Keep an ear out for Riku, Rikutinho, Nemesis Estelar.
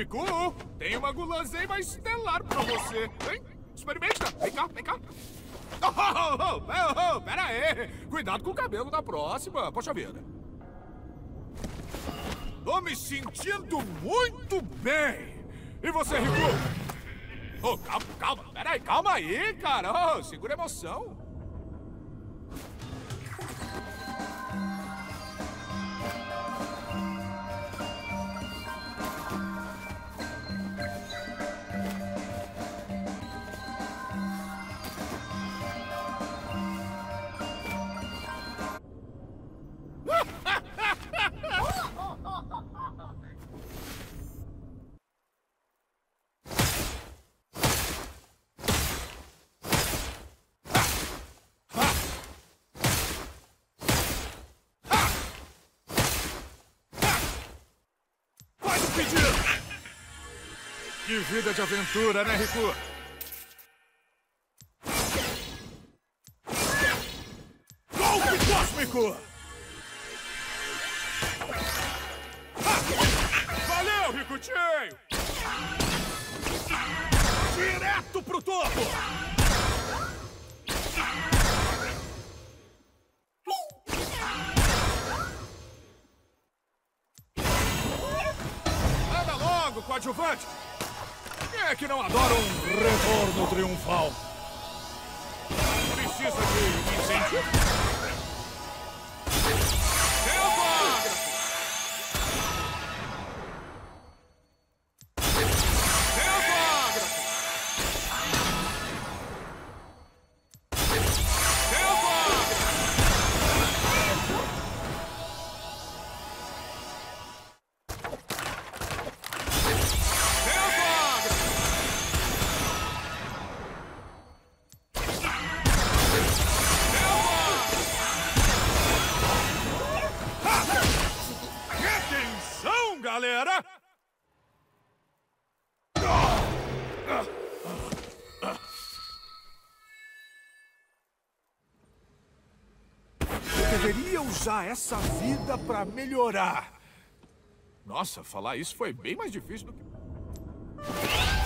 Riku, tem uma guloseima estelar pra você. Hein? Experimenta. Vem cá, vem cá. Oh, pera aí. Cuidado com o cabelo da próxima. Poxa vida. Tô me sentindo muito bem. E você, Riku? Oh, calma, calma. Pera aí, calma aí, cara. Oh, segura a emoção. Que vida de aventura, né, Riku? Golpe cósmico! Valeu, Rikutinho! Direto pro topo! Anda logo, coadjuvante! É que não adora um retorno triunfal. Precisa de incêndio? Galera! Eu deveria usar essa vida pra melhorar. Nossa, falar isso foi bem mais difícil do que...